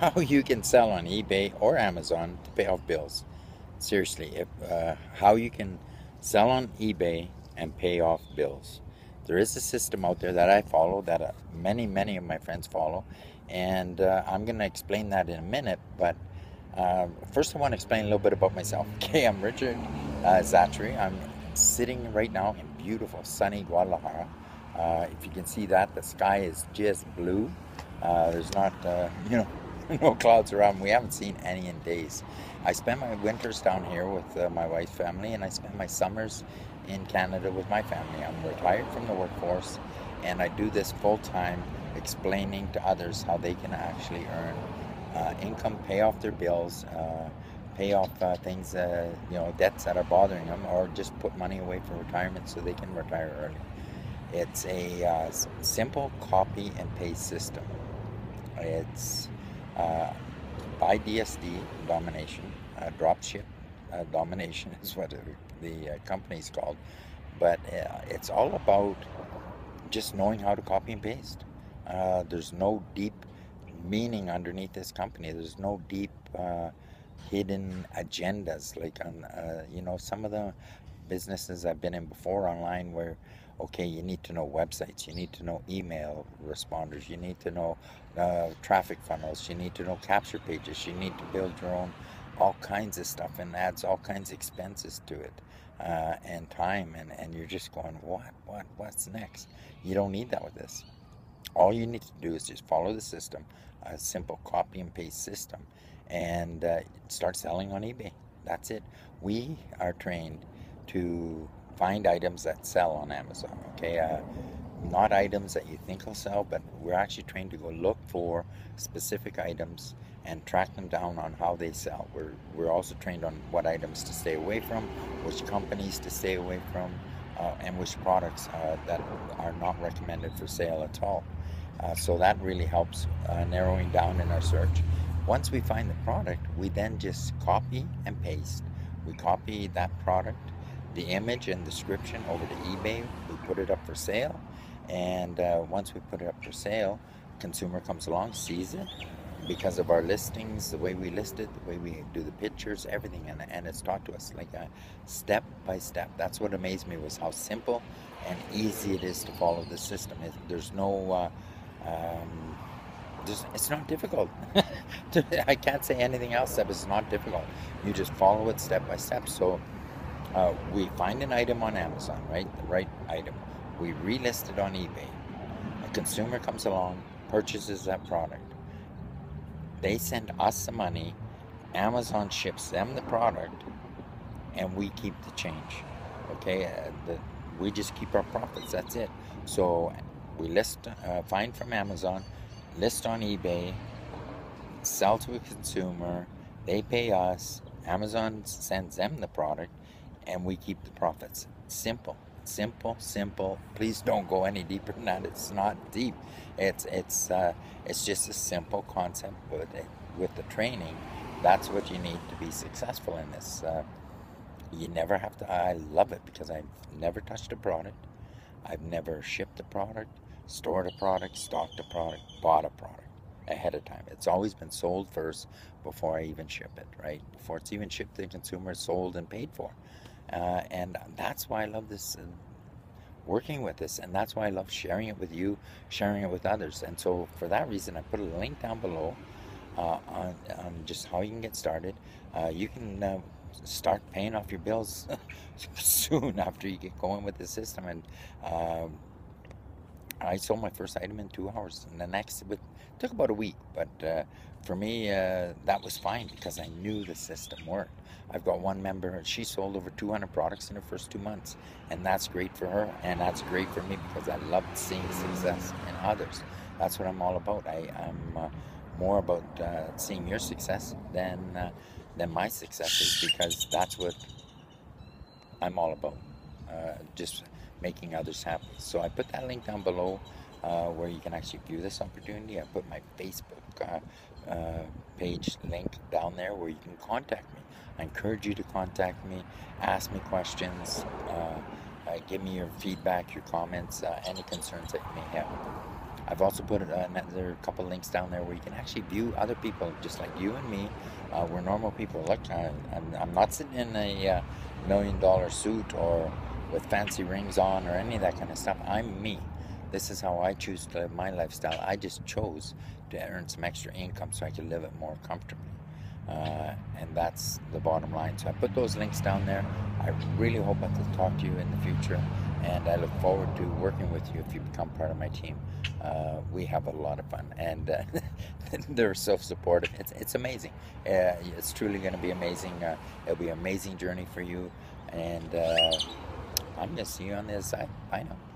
how you can sell on eBay or Amazon to pay off bills. Seriously, how you can sell on eBay and pay off bills. There is a system out there that I follow, that many of my friends follow, and I'm going to explain that in a minute, but first I want to explain a little bit about myself. Okay, I'm Richard Szachury. I'm sitting right now in beautiful sunny Guadalajara. If you can see that, the sky is just blue. There's not, no clouds around. We haven't seen any in days. I spend my winters down here with my wife's family, and I spend my summers in Canada with my family. I'm retired from the workforce, and I do this full-time, explaining to others how they can actually earn income, pay off their bills, pay off things, debts that are bothering them, or just put money away for retirement so they can retire early. It's a simple copy and paste system. It's by DSD domination, dropship domination is what the company is called, but it's all about just knowing how to copy and paste. There's no deep meaning underneath this company. There's no deep hidden agendas like on some of the businesses I've been in before online, where okay, you need to know websites, you need to know email responders, you need to know traffic funnels, you need to know capture pages, you need to build your own, all kinds of stuff, and adds all kinds of expenses to it, and time, and you're just going, what's next? You don't need that with this. All you need to do is just follow the system, a simple copy and paste system, and start selling on eBay. That's it. We are trained to find items that sell on Amazon, okay? Not items that you think will sell, but we're actually trained to go look for specific items and track them down on how they sell. We're also trained on what items to stay away from, which companies to stay away from, and which products that are not recommended for sale at all. So that really helps narrowing down in our search. Once we find the product, we then just copy and paste. We copy that product, the image and description, over to eBay. We put it up for sale, and once we put it up for sale, consumer comes along, sees it. Because of our listings, the way we list it, the way we do the pictures, everything, and it's taught to us like a step by step. That's what amazed me, was how simple and easy it is to follow the system. There's no, it's not difficult. I can't say anything else that is not difficult. You just follow it step by step. So we find an item on Amazon, right? The right item. We relist it on eBay. A consumer comes along, purchases that product. They send us the money, Amazon ships them the product, and we keep the change, okay? We just keep our profits, that's it. So we list, find from Amazon, list on eBay, sell to a consumer, they pay us, Amazon sends them the product, and we keep the profits. Simple. Simple. Please don't go any deeper than that. It's not deep. It's just a simple concept with the training. That's what you need to be successful in this. You never have to. I love it because I've never touched a product. I've never shipped a product, stored a product, stocked a product, bought a product ahead of time. It's always been sold first before I even ship it, right? Before it's even shipped to the consumer, sold and paid for. And that's why I love this, working with this, and that's why I love sharing it with you, sharing it with others. And so for that reason, I put a link down below on just how you can get started. You can start paying off your bills soon after you get going with the system. And I sold my first item in 2 hours, and the next took about a week, but for me that was fine because I knew the system worked. I've got one member, she sold over 200 products in her first 2 months, and that's great for her, and that's great for me because I love seeing success in others. That's what I'm all about. I'm more about seeing your success than my successes, because that's what I'm all about, just making others happy. So I put that link down below where you can actually view this opportunity. I put my Facebook page link down there where you can contact me. I encourage you to contact me, ask me questions, give me your feedback, your comments, any concerns that you may have. I've also put another couple links down there where you can actually view other people just like you and me. We're normal people. Look, I'm not sitting in a $1 million suit or with fancy rings on or any of that kind of stuff. I'm me. This is how I choose to live my lifestyle. I just chose to earn some extra income so I could live it more comfortably. And that's the bottom line. So I put those links down there. I really hope I can talk to you in the future, and I look forward to working with you if you become part of my team. We have a lot of fun, and they're so supportive. It's amazing. It's truly going to be amazing. It'll be an amazing journey for you, and I'm going to see you on the other side. Bye now.